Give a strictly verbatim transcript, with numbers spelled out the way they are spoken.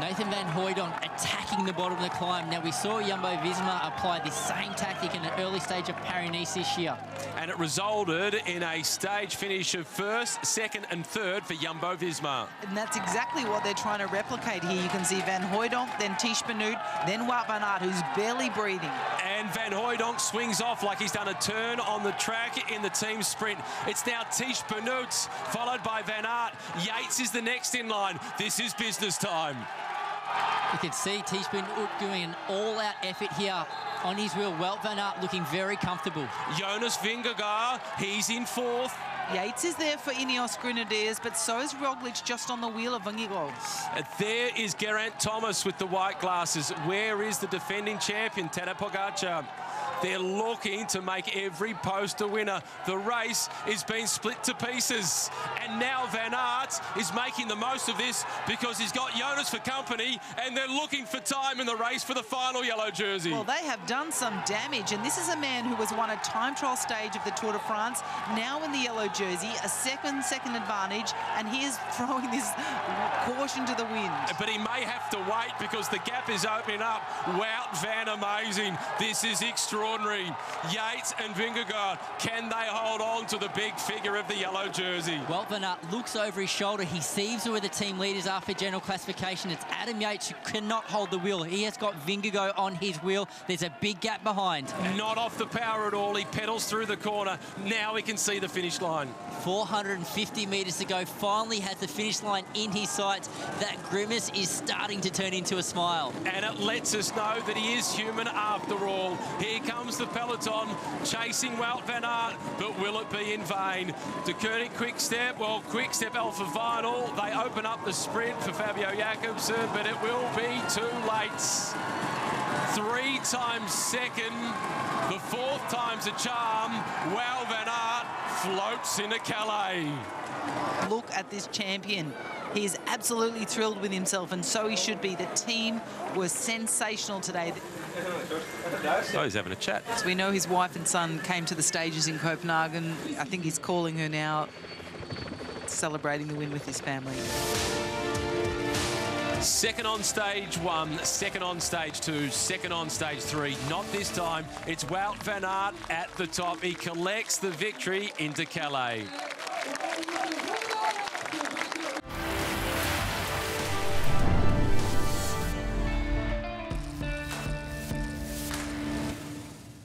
Nathan Van Hooydonck attacking the bottom of the climb. Now, we saw Jumbo Visma apply this same tactic in an early stage of Parinese this year. And it resulted in a stage finish of first, second and third for Jumbo Visma. And that's exactly what they're trying to replicate here. You can see Van Hooydonck, then Tiesj Benoot, then Wout Van Aert, who's barely breathing. And Van Hooydonck swings off like he's done a turn on the track in the team sprint. It's now Tiesj Benoot, followed by Van Aert. Yates is the next in line. This is business time. You can see Tiesj Benoot doing an all-out effort here on his wheel. Wout Van Aert looking very comfortable. Jonas Vingegaard, he's in fourth. Yates is there for Ineos Grenadiers, but so is Roglic just on the wheel of Vingegaard. There is Geraint Thomas with the white glasses. Where is the defending champion, Tadej Pogacar? They're looking to make every post a winner. The race is being split to pieces. And now Van Aert is making the most of this because he's got Jonas for company, and they're looking for time in the race for the final yellow jersey. Well, they have done some damage, and this is a man who has won a time trial stage of the Tour de France, now in the yellow jersey, a second, second advantage, and he is throwing this caution to the wind. But he may have to wait because the gap is opening up. Wout Van Amazing. This is extraordinary. Yates and Vingegaard, can they hold on to the big figure of the yellow jersey? Wout Van Aert looks over his shoulder. He sees who are the team leaders after general classification. It's Adam Yates who cannot hold the wheel. He has got Vingegaard on his wheel. There's a big gap behind. Not off the power at all. He pedals through the corner. Now we can see the finish line. four hundred fifty metres to go. Finally has the finish line in his sights. That grimace is starting to turn into a smile. And it lets us know that he is human after all. Here comes comes the peloton chasing Wout Van Aert, but will it be in vain? De Kurtick quick step, well, quick step Alpha Vinyl. They open up the sprint for Fabio Jakobsen, but it will be too late. Three times second, the fourth time's a charm. Wout Van Aert floats into Calais. Look at this champion. He is absolutely thrilled with himself, and so he should be. The team was sensational today. Oh, he's having a chat. So we know his wife and son came to the stages in Copenhagen. I think he's calling her now, celebrating the win with his family. Second on stage one, second on stage two, second on stage three. Not this time. It's Wout Van Aert at the top. He collects the victory into Calais.